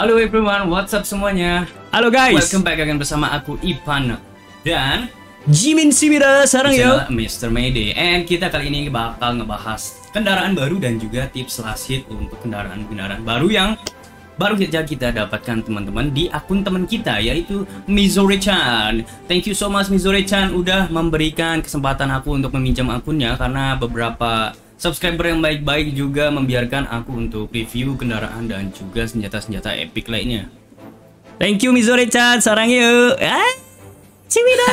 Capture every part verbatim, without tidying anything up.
Halo everyone, what's up semuanya? Halo guys, welcome back again bersama aku Ipan dan Jimin Simira sekarang ya, mister Mayday. And kita kali ini bakal ngebahas kendaraan baru dan juga tips last hit untuk kendaraan-kendaraan baru yang baru saja kita dapatkan teman-teman di akun teman kita, yaitu Mizore-chan. Thank you so much Mizore-chan udah memberikan kesempatan aku untuk meminjam akunnya, karena beberapa subscriber yang baik-baik juga membiarkan aku untuk review kendaraan dan juga senjata-senjata epic lainnya. Thank you Mizore-chan, sarang yuk. Ah, Simira.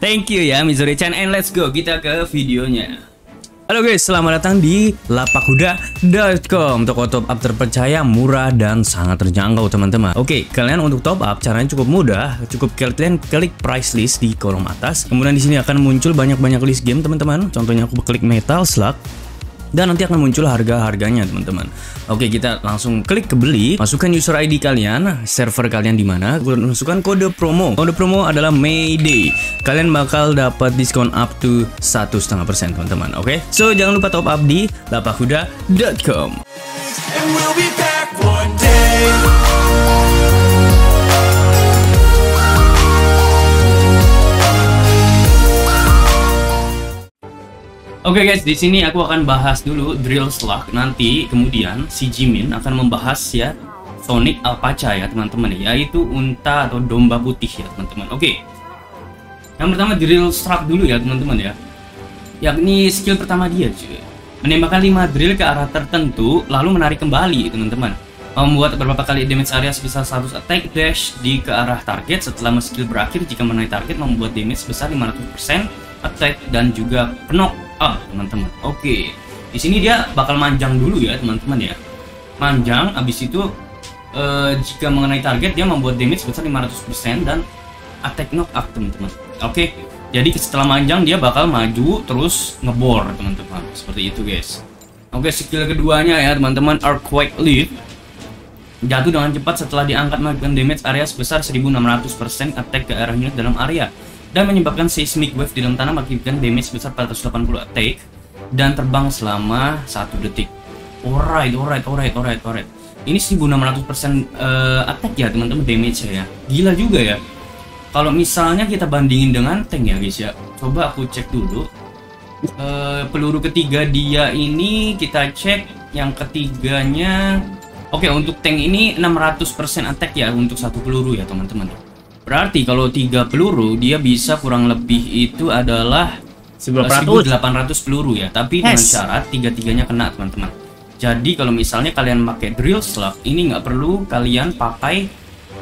Thank you ya Mizore-chan, and let's go kita ke videonya. Halo guys, selamat datang di lapakuda titik com, toko top up terpercaya, murah, dan sangat terjangkau teman-teman. Oke, kalian untuk top up caranya cukup mudah, cukup kalian klik price list di kolom atas. Kemudian di sini akan muncul banyak-banyak list game teman-teman. Contohnya aku klik Metal Slug dan nanti akan muncul harga-harganya teman-teman. Oke, kita langsung klik ke beli, masukkan user I D kalian, server kalian di mana, masukkan kode promo. Kode promo adalah Mayday. Kalian bakal dapat diskon up to satu setengah persen teman-teman. Oke, so jangan lupa top up di lapakuda titik com. Oke okay guys, di sini aku akan bahas dulu Drill Slug. Nanti kemudian si Jimin akan membahas ya Sonic Alpaca ya teman-teman, yaitu unta atau domba putih ya teman-teman. Oke, okay. Yang pertama Drill Slug dulu ya teman-teman ya. Yakni skill pertama dia cuy, menembakkan lima drill ke arah tertentu lalu menarik kembali teman-teman. Membuat beberapa kali damage area sebesar seratus attack dash di ke arah target setelah skill berakhir. Jika menaik target membuat damage sebesar lima ratus persen attack dan juga knock up teman-teman. Oke, di sini dia bakal manjang dulu ya teman-teman ya. Manjang, abis itu eh, jika mengenai target dia membuat damage sebesar lima ratus persen dan attack knock up teman-teman. Oke, jadi setelah manjang dia bakal maju terus ngebor teman-teman. Seperti itu guys. Oke, skill keduanya ya teman-teman, Arcquake Leap. Jatuh dengan cepat setelah diangkat melakukan damage area sebesar seribu enam ratus persen attack ke arah unit dalam area dan menyebabkan seismic wave di dalam tanah mengakibatkan damage sebesar empat ratus delapan puluh attack dan terbang selama satu detik. Alright, alright, alright, alright, alright. Ini seribu enam ratus persen uh, attack ya teman-teman damage ya. Gila juga ya. Kalau misalnya kita bandingin dengan tank ya guys ya. Coba aku cek dulu. Uh, peluru ketiga dia ini kita cek yang ketiganya. Oke, untuk tank ini enam ratus persen attack ya untuk satu peluru ya teman-teman. Berarti kalau tiga peluru dia bisa kurang lebih itu adalah seribu delapan ratus peluru ya. Tapi dengan syarat tiga-tiganya kena teman-teman. Jadi kalau misalnya kalian pakai Drill Slug ini nggak perlu kalian pakai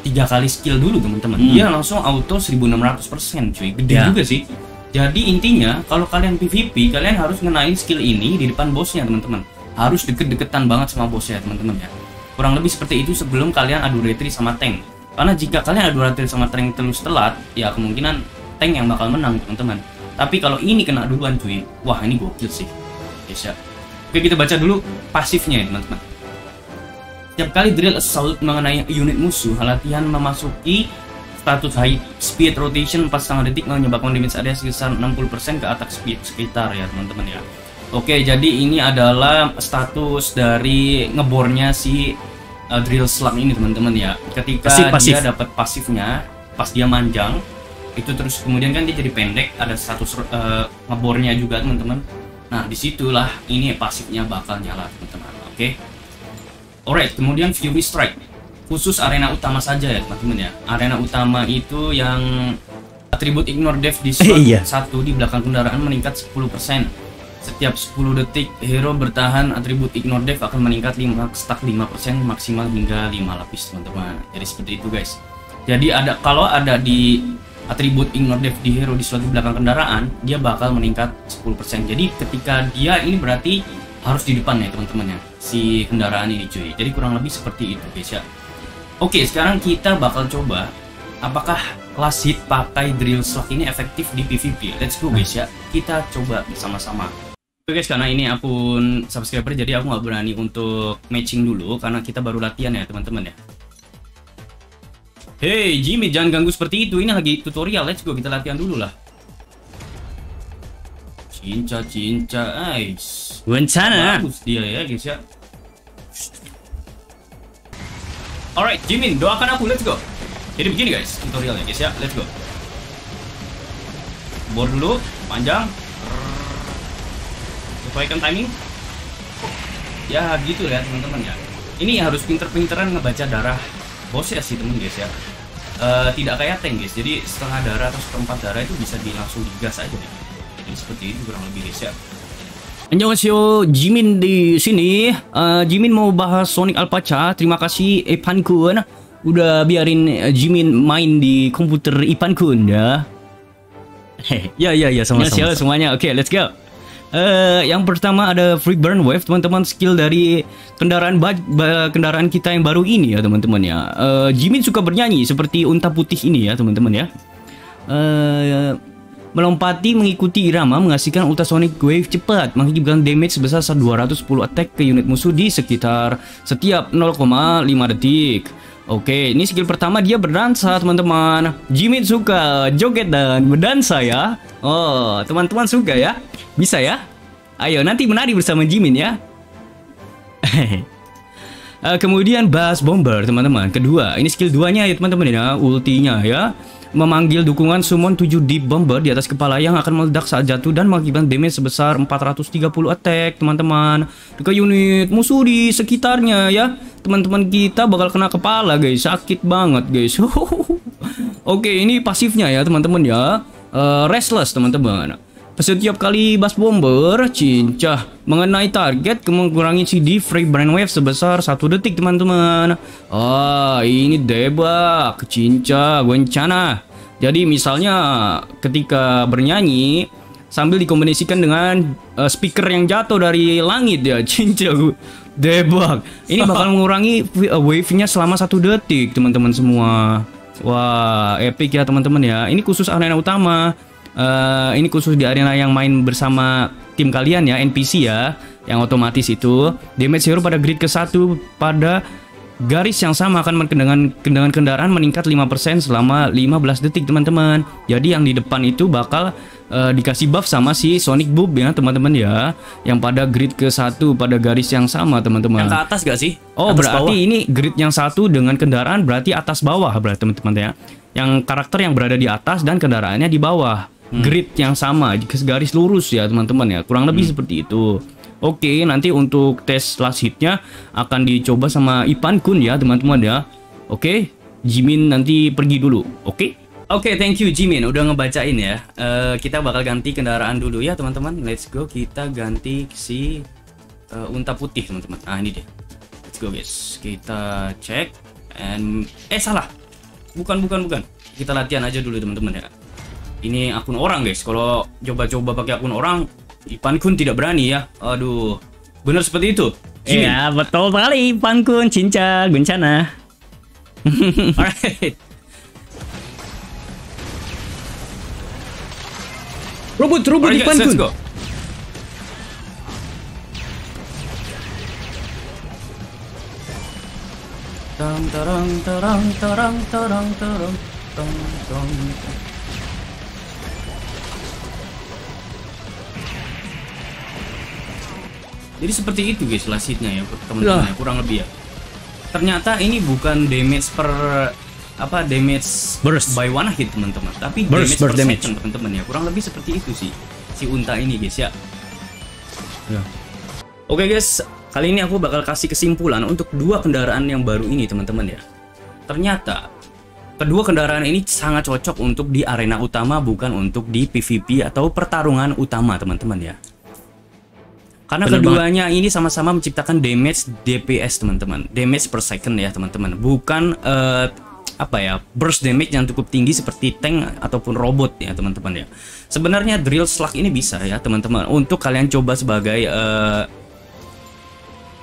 tiga kali skill dulu teman-teman. Hmm. Dia langsung auto seribu enam ratus persen cuy. Gede ya juga sih. Jadi intinya kalau kalian P V P kalian harus ngenain skill ini di depan bosnya teman-teman. Harus deket-deketan banget sama bosnya teman-teman ya. Kurang lebih seperti itu sebelum kalian adu retry sama tank. Karena jika kalian adu retry sama tank terus telat, ya kemungkinan tank yang bakal menang teman-teman. Tapi kalau ini kena duluan cuy, wah ini gokil sih yes, ya. Oke, kita baca dulu pasifnya ya teman-teman. Setiap kali drill assault mengenai unit musuh, latihan memasuki status high speed rotation empat koma lima detik menyebabkan damage area sekitar enam puluh persen ke attack speed sekitar ya teman-teman ya. Oke, jadi ini adalah status dari ngebornya si uh, Drill Slug ini teman-teman ya. Ketika pasif, pasif. dia dapat pasifnya, pas dia manjang, itu terus kemudian kan dia jadi pendek, ada status uh, ngebornya juga teman-teman. Nah, disitulah ini pasifnya bakal nyala teman-teman. Oke. Alright, kemudian Fury Strike. Khusus arena utama saja ya teman-teman ya. Arena utama itu yang atribut ignore death di slot iya. satu di belakang kendaraan meningkat sepuluh persen. Setiap sepuluh detik, hero bertahan atribut ignore death akan meningkat lima, stack lima persen maksimal hingga lima lapis teman-teman. Jadi seperti itu guys. Jadi ada kalau ada di atribut ignore death di hero di slot belakang kendaraan, dia bakal meningkat sepuluh persen. Jadi ketika dia ini berarti harus di depan ya teman-teman ya, si kendaraan ini cuy. Jadi kurang lebih seperti itu guys ya. Oke, sekarang kita bakal coba apakah last hit pakai Drill Slug ini efektif di P V P. Let's go guys ya. Kita coba bersama-sama. Oke guys, karena ini akun subscriber jadi aku nggak berani untuk matching dulu karena kita baru latihan ya teman-teman ya. Hey Jimmy, jangan ganggu seperti itu, ini lagi tutorial. Let's go, kita latihan dulu lah. Cinca cinca guys, bencana bagus dia ya guys ya. Alright, Jimin, doakan aku, let's go. Jadi begini guys, tutorialnya guys ya, let's go. Bor dulu, panjang. Sesuaikan timing. Ya gitu ya teman-teman ya. Ini ya, harus pinter-pinteran ngebaca darah boss ya sih temen guys ya. Uh, tidak kayak tank guys, jadi setengah darah atau seperempat darah itu bisa di langsung digas aja deh. Jadi seperti itu kurang lebih guys ya. Annyeonghaseyo, Jimin di sini. Uh, Jimin mau bahas Sonic Alpaca. Terima kasih Ipan kun udah biarin Jimin main di komputer Ipan kun ya. Ya ya ya sama-sama semuanya. Oke, okay, let's go. Uh, yang pertama ada Freak Burn Wave, teman-teman, skill dari kendaraan kendaraan kita yang baru ini ya teman-teman ya. Uh, Jimin suka bernyanyi seperti unta putih ini ya teman-teman ya. Uh, melompati mengikuti irama menghasilkan ultrasonic wave cepat, mengakibatkan damage sebesar dua ratus sepuluh attack ke unit musuh di sekitar setiap nol koma lima detik. Oke, ini skill pertama dia berdansa teman-teman. Jimin suka joget dan berdansa ya. Oh, teman-teman suka ya? Bisa ya? Ayo nanti menari bersama Jimin ya. uh, Kemudian Bass Bomber teman-teman. Kedua, ini skill duanya ya teman-teman ya. Ultinya ya, memanggil dukungan summon tujuh deep bomber di atas kepala yang akan meledak saat jatuh dan mengakibatkan damage sebesar empat ratus tiga puluh attack teman-teman ke unit musuh di sekitarnya ya. Teman-teman kita bakal kena kepala guys. Sakit banget guys. Oke, ini pasifnya ya teman-teman ya. uh, Restless teman-teman. Setiap kali Bass Bomber cincah mengenai target, mengurangi C D Free Brainwave sebesar satu detik teman-teman. Ah, ini debak, cincah, bencana. Jadi misalnya ketika bernyanyi sambil dikombinasikan dengan uh, speaker yang jatuh dari langit ya, cincah, debak. Ini bakal mengurangi wave-nya selama satu detik teman-teman semua. Wah, epic ya teman-teman ya. Ini khusus arena utama. Uh, ini khusus di arena yang main bersama tim kalian ya, N P C ya, yang otomatis itu. Damage hero pada grid ke satu pada garis yang sama akan dengan kendaraan, kendaraan meningkat lima persen selama lima belas detik teman-teman. Jadi yang di depan itu bakal uh, dikasih buff sama si Sonic Boom ya teman-teman ya, yang pada grid ke satu pada garis yang sama teman-teman. Yang ke atas gak sih? Oh, atas berarti bawah. Ini grid yang satu dengan kendaraan berarti atas bawah berarti teman-teman ya. Yang karakter yang berada di atas dan kendaraannya di bawah. Grid yang sama, garis lurus ya teman-teman ya, kurang lebih hmm. seperti itu. Oke, nanti untuk tes last hitnya akan dicoba sama Ipan kun ya teman-teman ya. Oke, Jimin nanti pergi dulu. Oke, oke, thank you Jimin udah ngebacain ya. Uh, kita bakal ganti kendaraan dulu ya teman-teman. Let's go, kita ganti si uh, unta putih teman-teman. Ah ini deh. Let's go guys, kita cek and eh salah, bukan bukan bukan. Kita latihan aja dulu teman-teman ya. Ini akun orang guys, kalau coba-coba pakai akun orang, Ipan kun tidak berani ya. Aduh, bener seperti itu Jimin. Iya, betul sekali Ipan kun, cinca, bencana. Alright. Robot, robot right, Ipan kun. Tarang, tarang, tarang, tarang, tarang, tarang, tarang. Jadi seperti itu guys last hitnya ya teman-teman ya, kurang lebih ya. Ternyata ini bukan damage per apa damage burst by one hit teman-teman, tapi burst, damage burst per damage teman-teman ya, kurang lebih seperti itu sih si unta ini guys ya. Ya. Oke guys, kali ini aku bakal kasih kesimpulan untuk dua kendaraan yang baru ini teman-teman ya. Ternyata kedua kendaraan ini sangat cocok untuk di arena utama, bukan untuk di P V P atau pertarungan utama teman-teman ya. Karena bener keduanya banget. Ini sama-sama menciptakan damage D P S teman-teman, damage per second ya teman-teman, bukan uh, apa ya burst damage yang cukup tinggi seperti tank ataupun robot ya teman-teman ya. Sebenarnya Drill Slug ini bisa ya teman-teman untuk kalian coba sebagai uh,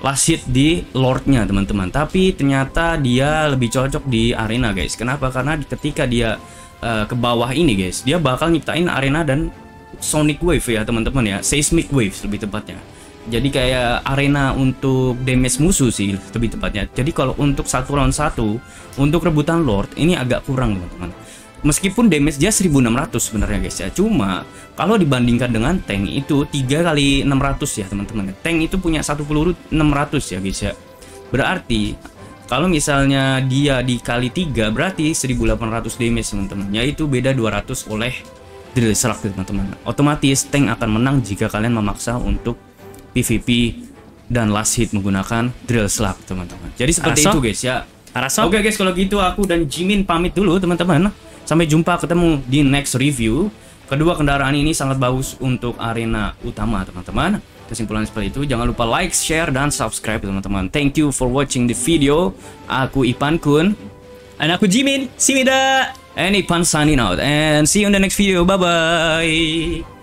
last hit di Lordnya teman-teman, tapi ternyata dia lebih cocok di arena guys. Kenapa? Karena ketika dia uh, ke bawah ini guys, dia bakal nyiptain arena dan sonic wave ya teman-teman ya, seismic wave lebih tepatnya. Jadi kayak arena untuk damage musuh sih lebih tepatnya. Jadi kalau untuk satu lawan satu untuk rebutan Lord ini agak kurang teman-teman. Meskipun damage dia seribu enam ratus sebenarnya guys ya. Cuma kalau dibandingkan dengan tank itu tiga kali enam ratus ya teman-teman. Tank itu punya satu peluru enam ratus ya guys ya. Berarti Kalau misalnya dia dikali tiga berarti seribu delapan ratus damage teman-teman. Yaitu beda dua ratus oleh Drill Slug teman-teman. Otomatis tank akan menang jika kalian memaksa untuk P V P dan last hit menggunakan Drill Slug teman-teman. Jadi seperti Arasok. itu guys ya. Oke okay, guys, kalau gitu aku dan Jimin pamit dulu teman-teman. Sampai jumpa, ketemu di next review. Kedua kendaraan ini sangat bagus untuk arena utama teman-teman. Kesimpulan seperti itu. Jangan lupa like, share, dan subscribe teman-teman. Thank you for watching the video. Aku Ipan Kun. Dan aku Jimin Simira. And Ipan signing out. And see you in the next video. Bye-bye.